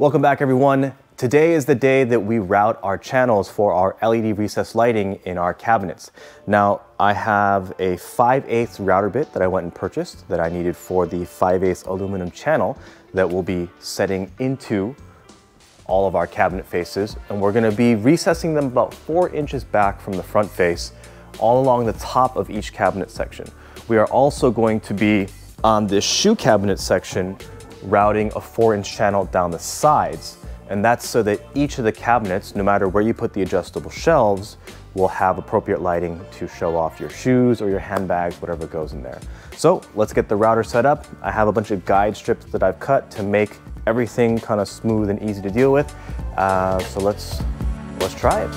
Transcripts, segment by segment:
Welcome back, everyone. Today is the day that we route our channels for our LED recessed lighting in our cabinets. Now, I have a 5/8 router bit that I went and purchased that I needed for the 5/8 aluminum channel that we'll be setting into all of our cabinet faces. And we're gonna be recessing them about 4 inches back from the front face all along the top of each cabinet section. We are also going to be on this shoe cabinet section routing a 4-inch channel down the sides. And that's so that each of the cabinets, no matter where you put the adjustable shelves, will have appropriate lighting to show off your shoes or your handbags, whatever goes in there. So let's get the router set up. I have a bunch of guide strips that I've cut to make everything kind of smooth and easy to deal with. So let's try it.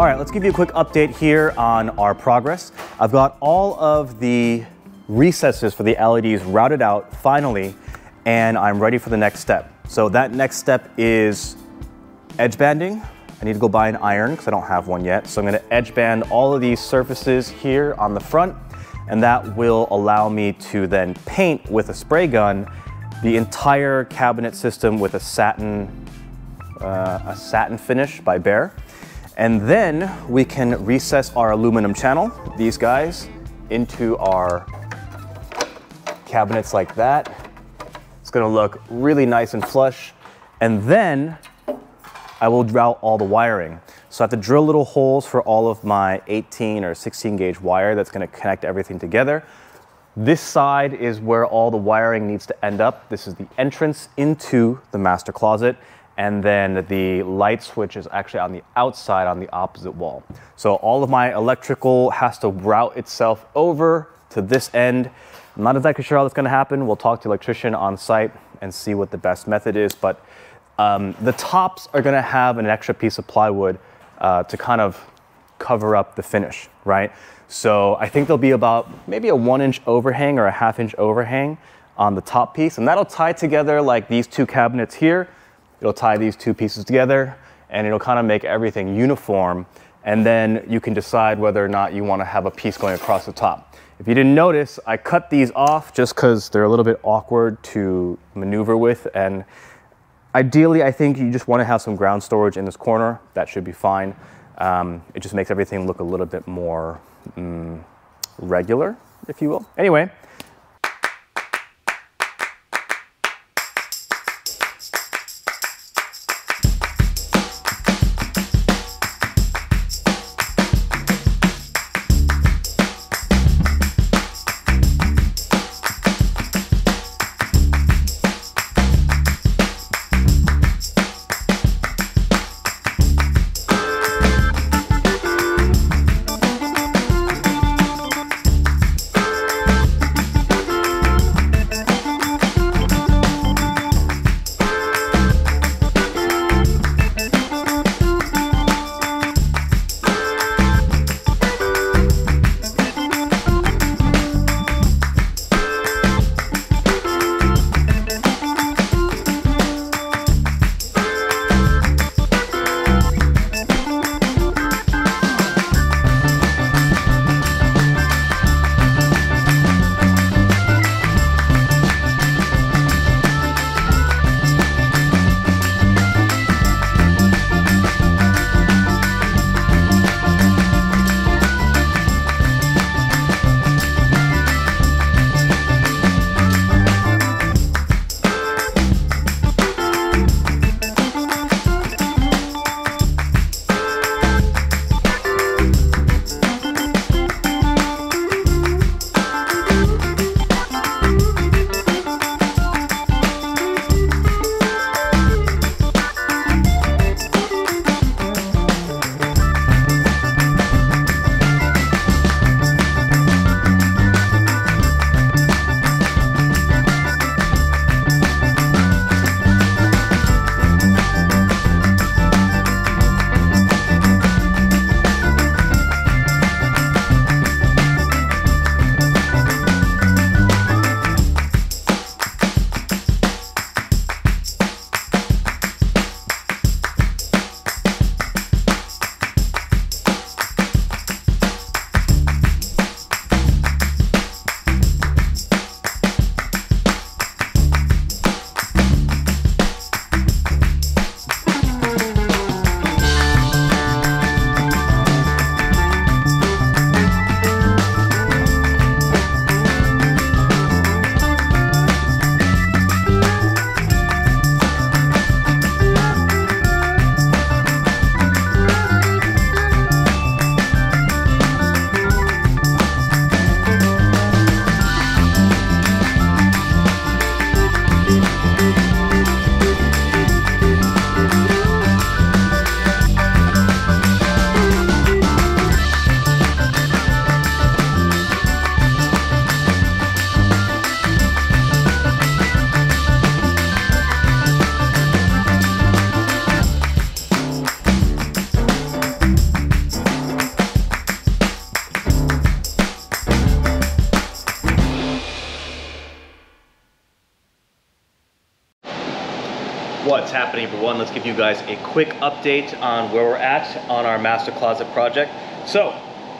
All right, let's give you a quick update here on our progress. I've got all of the recesses for the LEDs routed out finally, and I'm ready for the next step. So that next step is edge banding. I need to go buy an iron because I don't have one yet. So I'm gonna edge band all of these surfaces here on the front, and that will allow me to then paint with a spray gun the entire cabinet system with a satin finish by Behr. And then we can recess our aluminum channel, these guys, into our cabinets like that. It's gonna look really nice and flush. And then I will route all the wiring. So I have to drill little holes for all of my 18 or 16 gauge wire that's gonna connect everything together. This side is where all the wiring needs to end up. This is the entrance into the master closet. And then the light switch is actually on the outside on the opposite wall. So all of my electrical has to route itself over to this end. I'm not exactly sure how that's gonna happen. We'll talk to the electrician on site and see what the best method is. But the tops are gonna have an extra piece of plywood to kind of cover up the finish, right? So I think there'll be about maybe a 1 inch overhang or a 1/2 inch overhang on the top piece. And that'll tie together like these two cabinets here. It'll tie these two pieces together and it'll kind of make everything uniform. And then you can decide whether or not you want to have a piece going across the top. If you didn't notice, I cut these off just because they're a little bit awkward to maneuver with. And ideally, I think you just want to have some ground storage in this corner. That should be fine. It just makes everything look a little bit more regular, if you will. Anyway. what's happening, everyone. Let's give you guys a quick update on where we're at on our master closet project. So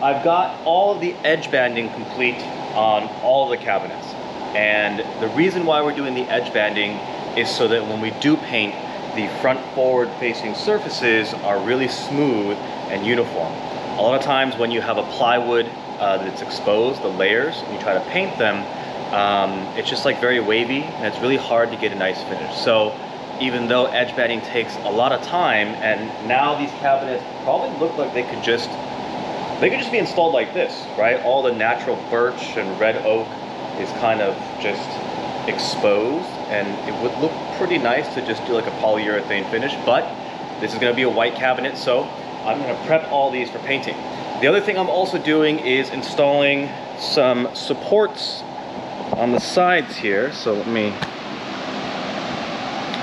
I've got all of the edge banding complete on all the cabinets, and the reason why we're doing the edge banding is so that when we do paint, the front forward facing surfaces are really smooth and uniform. A lot of times when you have a plywood that's exposed, the layers, and you try to paint them, it's just like very wavy, and it's really hard to get a nice finish. So even though edge banding takes a lot of time, and now these cabinets probably look like they could just be installed like this, right? All the natural birch and red oak is kind of just exposed, and it would look pretty nice to just do like a polyurethane finish, but this is going to be a white cabinet, so I'm going to prep all these for painting. The other thing I'm also doing is installing some supports on the sides here. So let me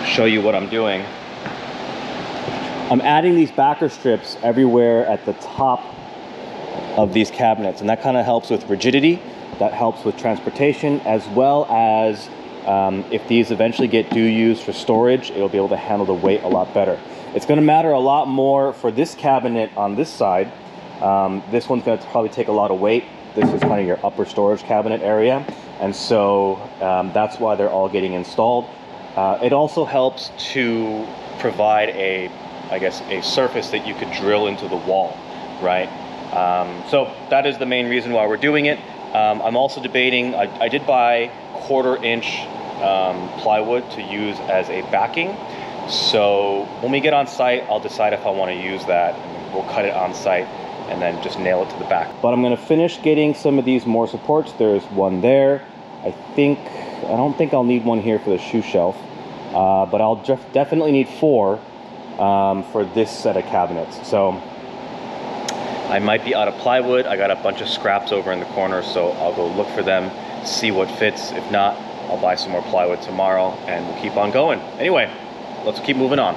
show you what I'm doing. I'm adding these backer strips everywhere at the top of these cabinets, and that kind of helps with rigidity, that helps with transportation, as well as if these eventually get used for storage, it'll be able to handle the weight a lot better. It's going to matter a lot more for this cabinet on this side. This one's going to probably take a lot of weight. This is kind of your upper storage cabinet area, and so that's why they're all getting installed. It also helps to provide a, I guess, a surface that you could drill into the wall, right? So that is the main reason why we're doing it. I'm also debating, I did buy 1/4-inch plywood to use as a backing. So when we get on site, I'll decide if I want to use that, and we'll cut it on site and then just nail it to the back. But I'm going to finish getting some of these more supports. There's one there. I don't think I'll need one here for the shoe shelf, but I'll definitely need 4 for this set of cabinets. So I might be out of plywood. I got a bunch of scraps over in the corner, so I'll go look for them, see what fits. If not, I'll buy some more plywood tomorrow, and we'll keep on going. Anyway, let's keep moving on.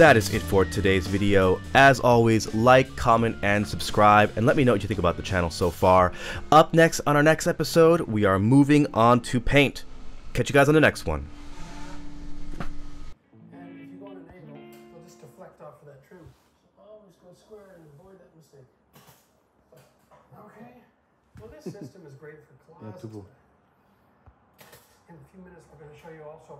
that is it for today's video. As always, like, comment, and subscribe, and let me know what you think about the channel so far. Up next on our next episode, we are moving on to paint. Catch you guys on the next one. And if you go on an angle, you'll just deflect off of that trim. So always go square and avoid that mistake. Okay. Well, this system is great for class. In a few minutes, we're going to show you also